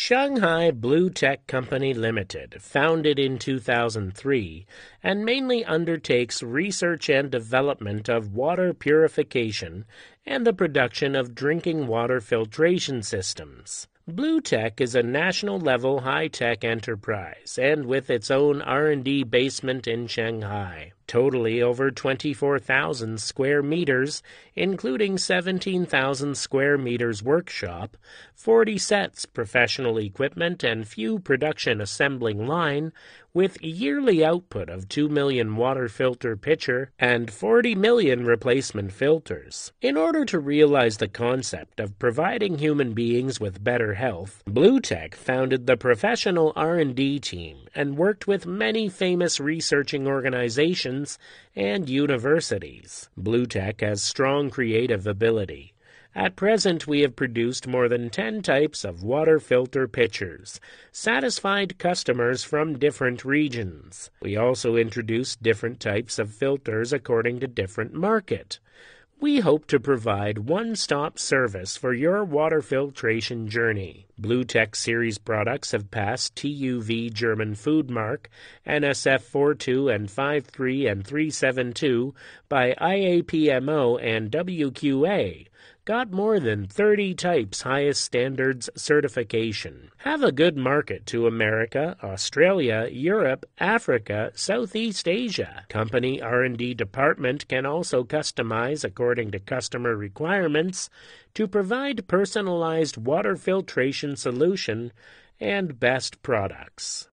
Shanghai Bluetech Company Limited, founded in 2003, and mainly undertakes research and development of water purification and the production of drinking water filtration systems. Bluetech is a national-level high-tech enterprise and with its own R&D basement in Shanghai, totally over 24,000 square meters, including 17,000 square meters workshop, 40 sets professional equipment and few production assembling line, with yearly output of 2 million water filter pitcher and 40 million replacement filters. In order to realize the concept of providing human beings with better health, Bluetech founded the professional R&D team and worked with many famous researching organizations and universities. Bluetech has strong creative ability. At present, we have produced more than 10 types of water filter pitchers, satisfied customers from different regions. We also introduce different types of filters according to different market. We hope to provide one-stop service for your water filtration journey. Bluetech series products have passed TUV German food mark, NSF 42 and 53 and 372 by IAPMO and WQA, got more than 30 types highest standards certification, have a good market to America, Australia, Europe, Africa, Southeast Asia. Company R&D department can also customize according to customer requirements to provide personalized water filtration solution and best products.